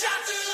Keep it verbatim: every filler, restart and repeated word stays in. Shout to